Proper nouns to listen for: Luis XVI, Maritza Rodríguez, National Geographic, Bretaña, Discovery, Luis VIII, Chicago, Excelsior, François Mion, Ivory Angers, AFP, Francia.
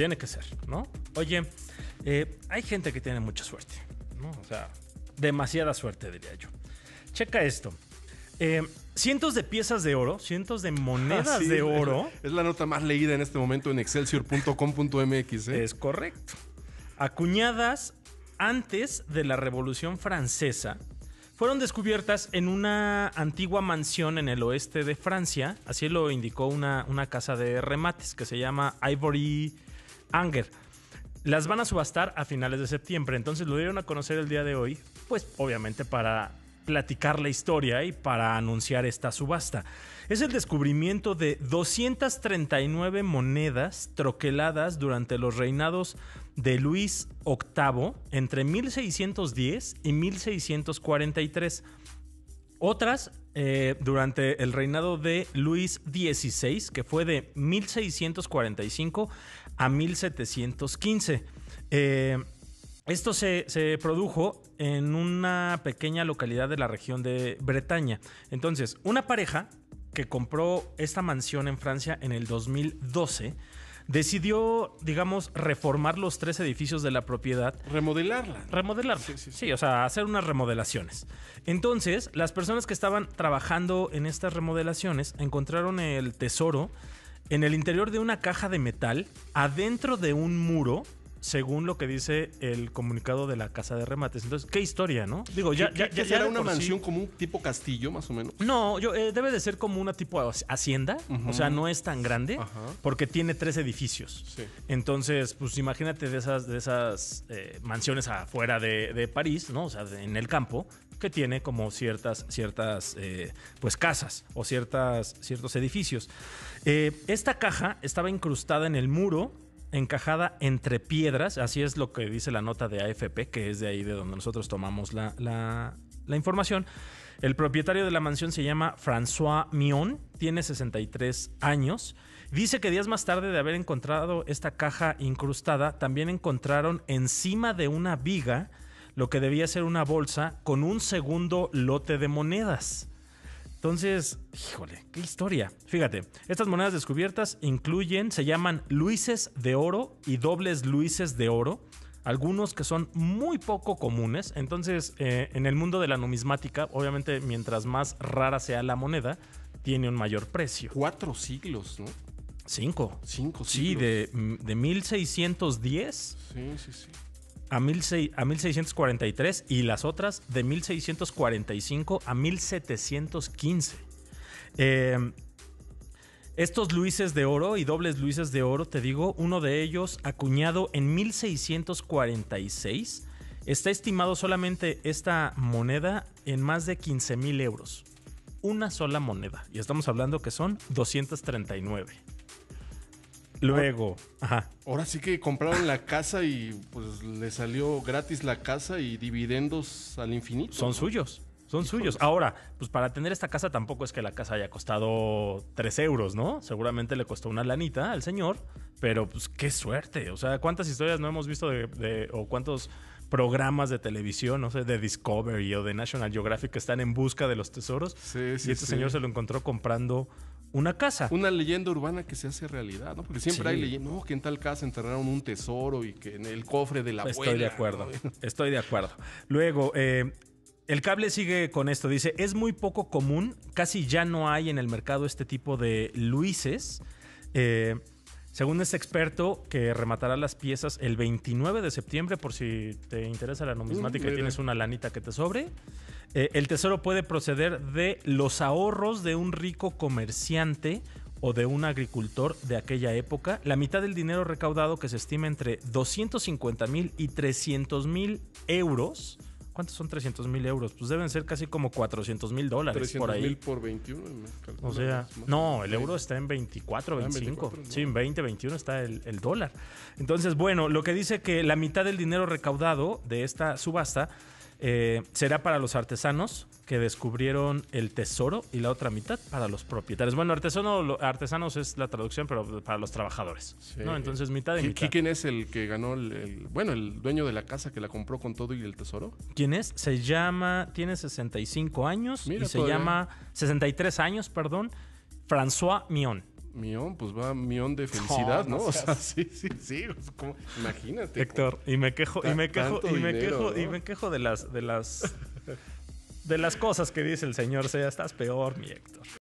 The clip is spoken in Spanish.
Tiene que ser, ¿no? Oye, hay gente que tiene mucha suerte, ¿no? O sea, demasiada suerte, diría yo. Checa esto. Cientos de piezas de oro, cientos de monedas de oro. Es la nota más leída en este momento en Excelsior.com.mx. Es correcto. Acuñadas antes de la Revolución Francesa, fueron descubiertas en una antigua mansión en el oeste de Francia. Así lo indicó una casa de remates que se llama Ivory Angers. Las van a subastar a finales de septiembre. Entonces lo dieron a conocer el día de hoy, pues obviamente para platicar la historia y para anunciar esta subasta. Es el descubrimiento de 239 monedas troqueladas durante los reinados de Luis VIII entre 1610 y 1643. Otras durante el reinado de Luis XVI, que fue de 1645 a 1715. Esto se produjo en una pequeña localidad de la región de Bretaña. Entonces, una pareja que compró esta mansión en Francia en el 2012 decidió, digamos, reformar los tres edificios de la propiedad. Remodelarla. Sí, o sea, hacer unas remodelaciones. Entonces, las personas que estaban trabajando en estas remodelaciones encontraron el tesoro en el interior de una caja de metal adentro de un muro, según lo que dice el comunicado de la casa de remates. Entonces, qué historia, ¿no? Digo, ya era una mansión como un tipo castillo, más o menos. No, debe de ser como una tipo hacienda. O sea, no es tan grande porque tiene tres edificios. Sí. Entonces, pues imagínate de esas mansiones afuera de París, ¿no? O sea, en el campo, que tiene como ciertas casas o ciertos edificios. Esta caja estaba incrustada en el muro, encajada entre piedras, así es lo que dice la nota de AFP, que es de ahí de donde nosotros tomamos la información. El propietario de la mansión se llama François Mion, tiene 63 años. Dice que días más tarde de haber encontrado esta caja incrustada, también encontraron encima de una viga lo que debía ser una bolsa con un segundo lote de monedas. Entonces, híjole, qué historia. Fíjate, estas monedas descubiertas se llaman luises de oro y dobles luises de oro, algunos que son muy poco comunes. Entonces, en el mundo de la numismática, obviamente, mientras más rara sea la moneda, tiene un mayor precio. 4 siglos, ¿no? 5. Sí, de 1610. Sí. A 1643 y las otras de 1645 a 1715. Estos luises de oro y dobles luises de oro, te digo, uno de ellos acuñado en 1646, está estimado solamente esta moneda en más de 15,000 euros. Una sola moneda. Y estamos hablando que son 239. Luego, ahora sí que compraron la casa y pues le salió gratis la casa y dividendos al infinito. Son suyos. Ahora, pues para tener esta casa tampoco es que la casa haya costado 3 euros, ¿no? Seguramente le costó una lanita al señor, pero pues qué suerte. O sea, ¿cuántas historias no hemos visto o cuántos programas de televisión, no sé, de Discovery o de National Geographic que están en busca de los tesoros? Sí, y este señor se lo encontró comprando una casa. Una leyenda urbana que se hace realidad, ¿no? Porque siempre hay leyendas, no, que en tal casa enterraron un tesoro y que en el cofre de la abuela. Estoy de acuerdo. Luego, el cable sigue con esto. Dice, es muy poco común, casi ya no hay en el mercado este tipo de luises. Según este experto que rematará las piezas el 29 de septiembre, por si te interesa la numismática y tienes una lanita que te sobre, el tesoro puede proceder de los ahorros de un rico comerciante o de un agricultor de aquella época. La mitad del dinero recaudado, que se estima entre 250,000 y 300,000 euros. ¿Cuántos son 300,000 euros? Pues deben ser casi como $400,000 por ahí. 300,000 por 21. O sea, no, el euro está en 24, 25. Sí, en 20, 21 está el dólar. Entonces, bueno, lo que dice que la mitad del dinero recaudado de esta subasta será para los artesanos que descubrieron el tesoro y la otra mitad para los propietarios. Bueno, artesanos es la traducción, pero para los trabajadores. Sí. ¿No? Entonces, mitad y mitad. ¿Quién es el que ganó el dueño de la casa que la compró con todo y el tesoro? ¿Quién es? Tiene 63 años, François Mion. Mion, pues va Mion de felicidad, ¿no? O sea, sí. ¿Cómo? Imagínate. Héctor, como, y me quejo de las cosas que dice el señor Sea. Estás peor, mi Héctor.